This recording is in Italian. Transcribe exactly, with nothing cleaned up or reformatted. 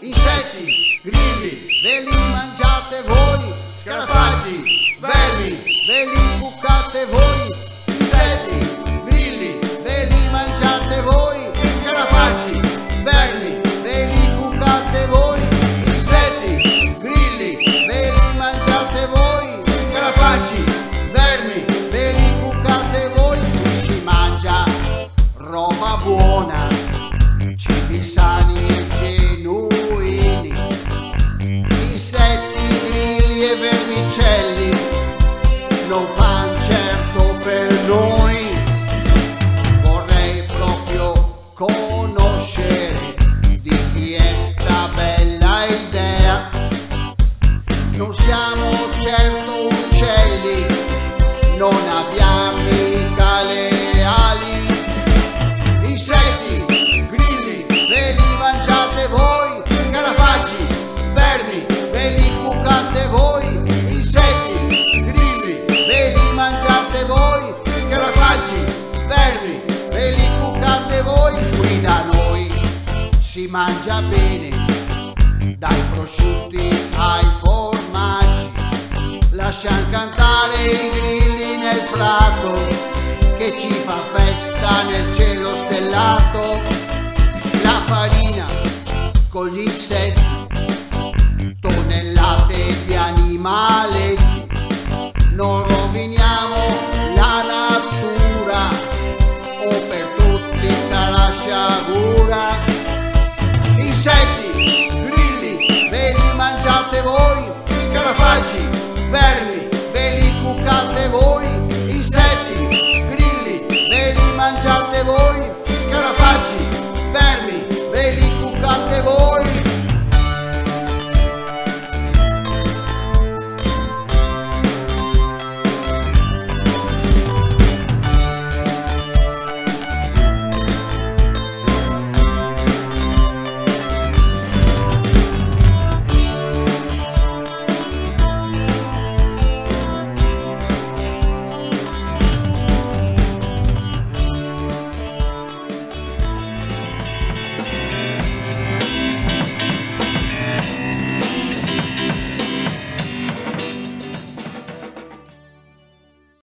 insetti, grilli, ve li mangiate voi, scarafaggi, vermi, ve li bucate voi, insetti, grilli, ve li mangiate voi, scarafaggi, vermi, ve li bucate voi, insetti, grilli, ve li mangiate voi, scarafaggi, vermi, ve li bucate voi, si mangia roba buona, cibi sani e genuini, insetti, grilli e vermicelli non fan certo per noi. Vorrei proprio conoscere di chi è sta bella idea. Non siamo certo uccelli, non abbiamo mica le ali. Qui da noi si mangia bene, dai prosciutti ai formaggi, lasciam cantare i grilli nel prato, che ci fa festa nel cielo stellato. La farina con gli insetti, tonnellate di animaletti, non roviniamo la natura, o per tutti sarà sciagura. Insetti, grilli, ve li mangiate voi, scarafaggi, vermi, ve li cuccate voi. Insetti, grilli, ve li mangiate voi, scarafaggi, vermi, ve li cuccate voi.